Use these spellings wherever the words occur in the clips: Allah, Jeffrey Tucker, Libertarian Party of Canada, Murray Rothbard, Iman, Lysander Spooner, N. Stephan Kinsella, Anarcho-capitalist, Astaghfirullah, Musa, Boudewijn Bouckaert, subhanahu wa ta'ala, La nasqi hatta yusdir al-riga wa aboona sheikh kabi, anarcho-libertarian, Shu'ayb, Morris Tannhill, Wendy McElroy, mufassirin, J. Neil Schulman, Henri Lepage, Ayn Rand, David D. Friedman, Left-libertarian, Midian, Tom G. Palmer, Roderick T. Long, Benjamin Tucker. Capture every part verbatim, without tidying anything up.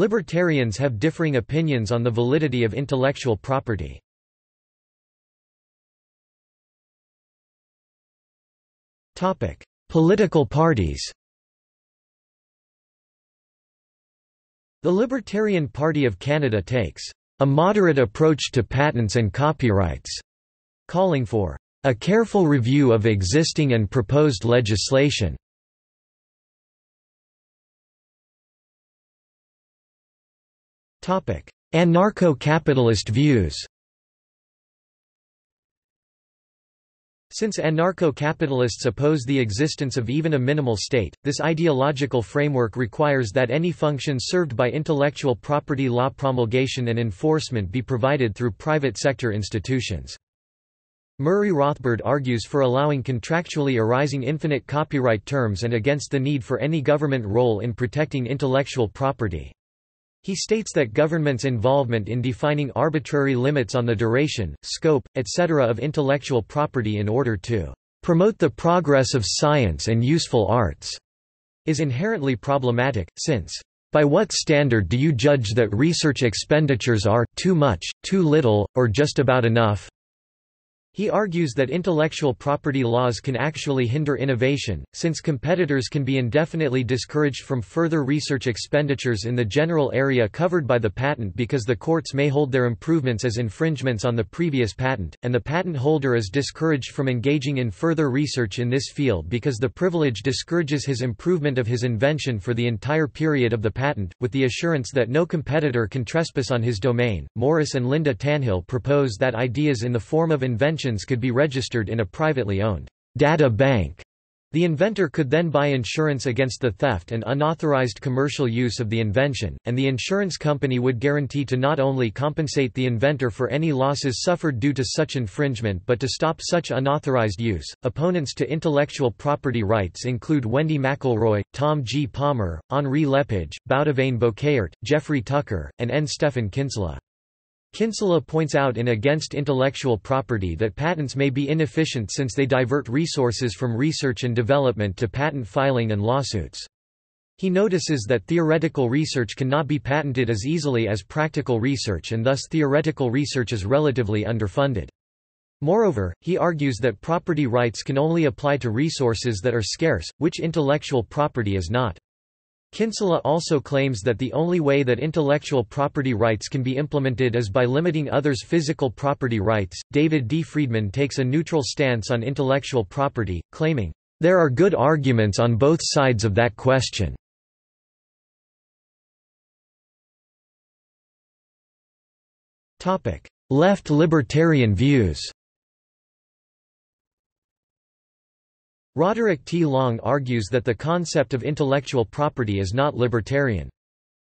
Libertarians have differing opinions on the validity of intellectual property. Topic: Political parties. The Libertarian Party of Canada takes a moderate approach to patents and copyrights, calling for a careful review of existing and proposed legislation. Topic: Anarcho-capitalist views. Since anarcho-capitalists oppose the existence of even a minimal state, this ideological framework requires that any function served by intellectual property law promulgation and enforcement be provided through private sector institutions. Murray Rothbard argues for allowing contractually arising infinite copyright terms and against the need for any government role in protecting intellectual property. He states that government's involvement in defining arbitrary limits on the duration, scope, et cetera of intellectual property in order to promote the progress of science and useful arts is inherently problematic, since, by what standard do you judge that research expenditures are too much, too little, or just about enough? He argues that intellectual property laws can actually hinder innovation, since competitors can be indefinitely discouraged from further research expenditures in the general area covered by the patent because the courts may hold their improvements as infringements on the previous patent, and the patent holder is discouraged from engaging in further research in this field because the privilege discourages his improvement of his invention for the entire period of the patent, with the assurance that no competitor can trespass on his domain. Morris and Linda Tannhill propose that ideas in the form of invention could be registered in a privately owned data bank. The inventor could then buy insurance against the theft and unauthorized commercial use of the invention, and the insurance company would guarantee to not only compensate the inventor for any losses suffered due to such infringement but to stop such unauthorized use. Opponents to intellectual property rights include Wendy McElroy, Tom G. Palmer, Henri Lepage, Boudewijn Bouckaert, Jeffrey Tucker, and N. Stephan Kinsella. Kinsella points out in Against Intellectual Property that patents may be inefficient since they divert resources from research and development to patent filing and lawsuits. He notices that theoretical research cannot be patented as easily as practical research, and thus theoretical research is relatively underfunded. Moreover, he argues that property rights can only apply to resources that are scarce, which intellectual property is not. Kinsella also claims that the only way that intellectual property rights can be implemented is by limiting others' physical property rights. David D. Friedman takes a neutral stance on intellectual property, claiming, "There are good arguments on both sides of that question." Topic: Left libertarian views. Roderick T. Long argues that the concept of intellectual property is not libertarian.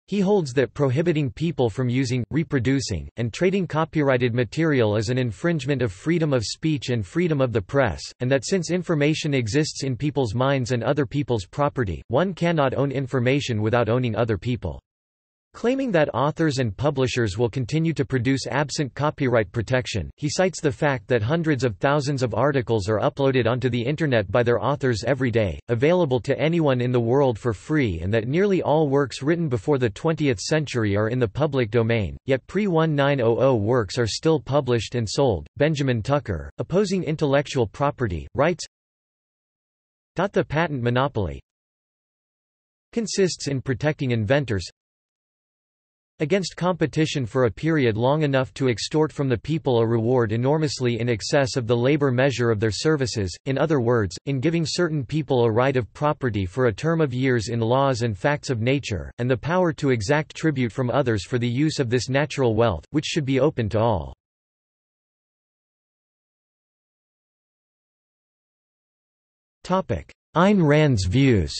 He holds that prohibiting people from using, reproducing, and trading copyrighted material is an infringement of freedom of speech and freedom of the press, and that since information exists in people's minds and other people's property, one cannot own information without owning other people. Claiming that authors and publishers will continue to produce absent copyright protection, he cites the fact that hundreds of thousands of articles are uploaded onto the internet by their authors every day, available to anyone in the world for free, and that nearly all works written before the twentieth century are in the public domain, yet pre nineteen hundred works are still published and sold. Benjamin Tucker, opposing intellectual property, writes, "The patent monopoly consists in protecting inventors against competition for a period long enough to extort from the people a reward enormously in excess of the labor measure of their services, in other words, in giving certain people a right of property for a term of years in laws and facts of nature, and the power to exact tribute from others for the use of this natural wealth, which should be open to all." Ayn Rand's views.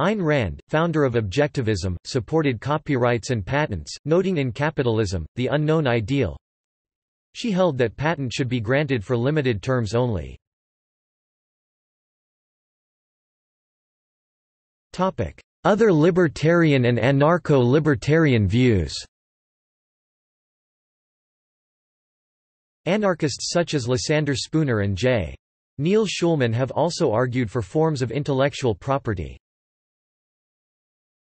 Ayn Rand, founder of objectivism, supported copyrights and patents, noting in Capitalism, the Unknown Ideal, she held that patent should be granted for limited terms only. Other libertarian and anarcho-libertarian views. Anarchists such as Lysander Spooner and J. Neil Schulman have also argued for forms of intellectual property.